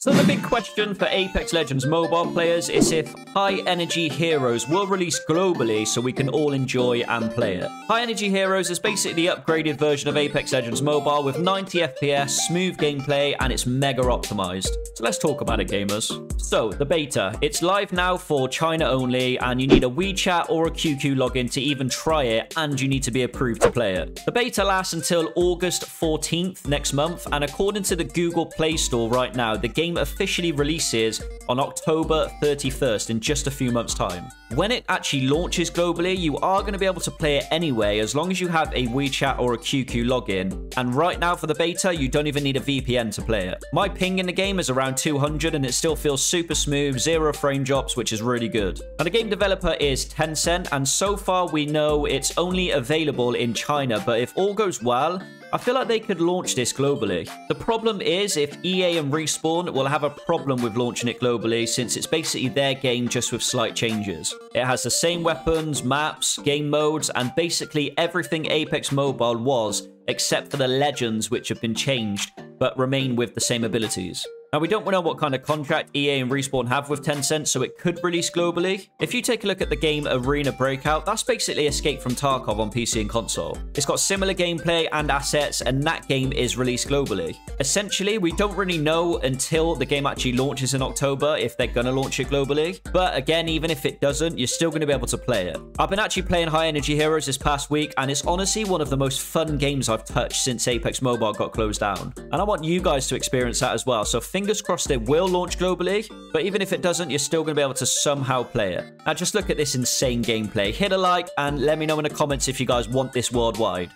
So the big question for Apex Legends Mobile players is if High Energy Heroes will release globally so we can all enjoy and play it. High Energy Heroes is basically the upgraded version of Apex Legends Mobile with 90 FPS, smooth gameplay, and it's mega optimized. So let's talk about it, gamers. So the beta, it's live now for China only, and you need a WeChat or a QQ login to even try it, and you need to be approved to play it. The beta lasts until August 14th next month, and according to the Google Play Store right now, the game officially releases on October 31st in just a few months' time. When it actually launches globally, you are going to be able to play it anyway as long as you have a WeChat or a QQ login. And right now for the beta, you don't even need a VPN to play it. My ping in the game is around 200 and it still feels super smooth, zero frame drops, which is really good. And the game developer is Tencent, and so far we know it's only available in China, but if all goes well, I feel like they could launch this globally. The problem is if EA and Respawn will have a problem with launching it globally since it's basically their game just with slight changes. It has the same weapons, maps, game modes, and basically everything Apex Mobile was, except for the legends which have been changed, but remain with the same abilities. Now, we don't know what kind of contract EA and Respawn have with Tencent, so it could release globally. If you take a look at the game Arena Breakout, that's basically Escape from Tarkov on PC and console. It's got similar gameplay and assets, and that game is released globally. Essentially, we don't really know until the game actually launches in October if they're going to launch it globally. But again, even if it doesn't, you're still going to be able to play it. I've been actually playing High Energy Heroes this past week, and it's honestly one of the most fun games I've touched since Apex Mobile got closed down. And I want you guys to experience that as well, so fingers crossed it will launch globally, but even if it doesn't, you're still going to be able to somehow play it. Now just look at this insane gameplay. Hit a like and let me know in the comments if you guys want this worldwide.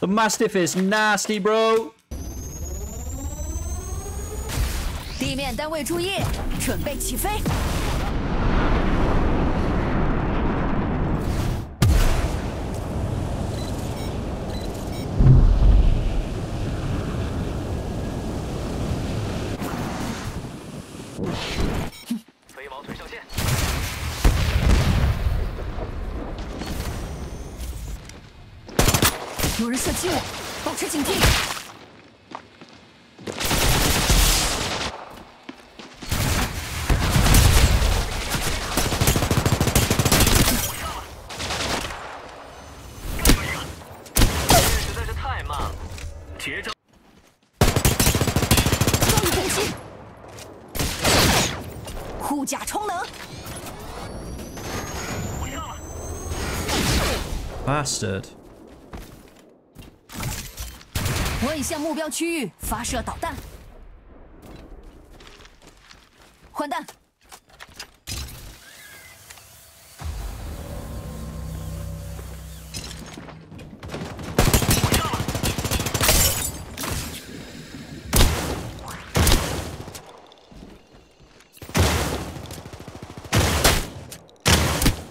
The Mastiff is nasty, bro. 地面单位注意，准备起飞。 有人射击我，保持警惕。实在是太慢了，铁掌。终于攻击，护甲充能。Bastard. 我已向目标区域发射导弹，换弹。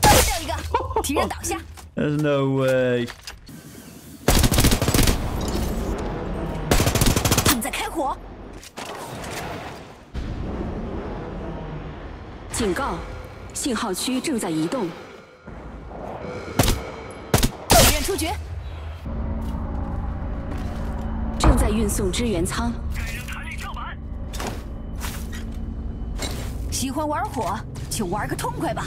掉一个，敌人倒下。There's no way. 警告！信号区正在移动。敌人出局。正在运送支援舱。喜欢玩火，就玩个痛快吧。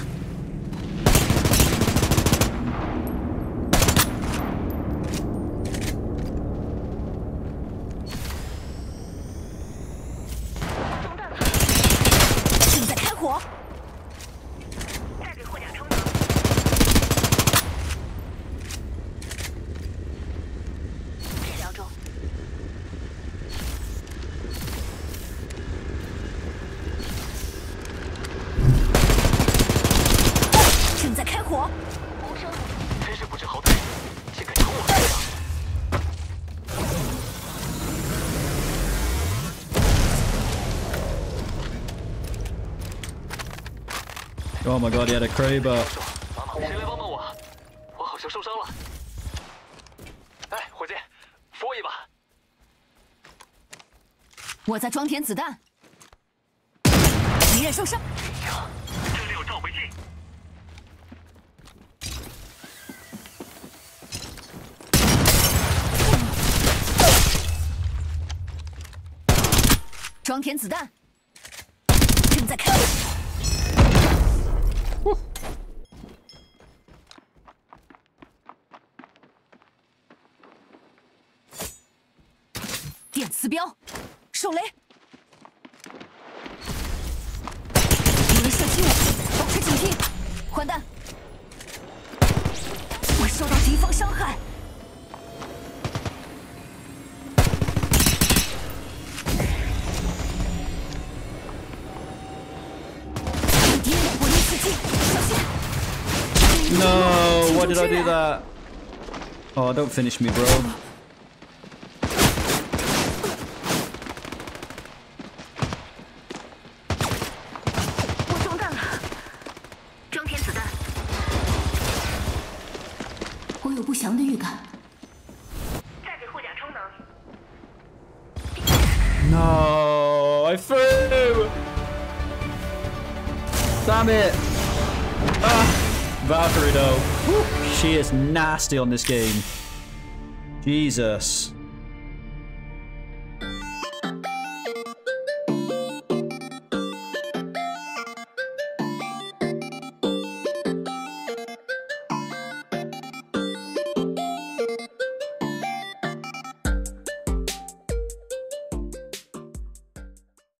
Oh my god, he had a Kraber. Woo. No, why did I do that? Oh, don't finish me, bro. No, I flew! Damn it! Ah, Valkyrie though. Woo. She is nasty on this game. Jesus.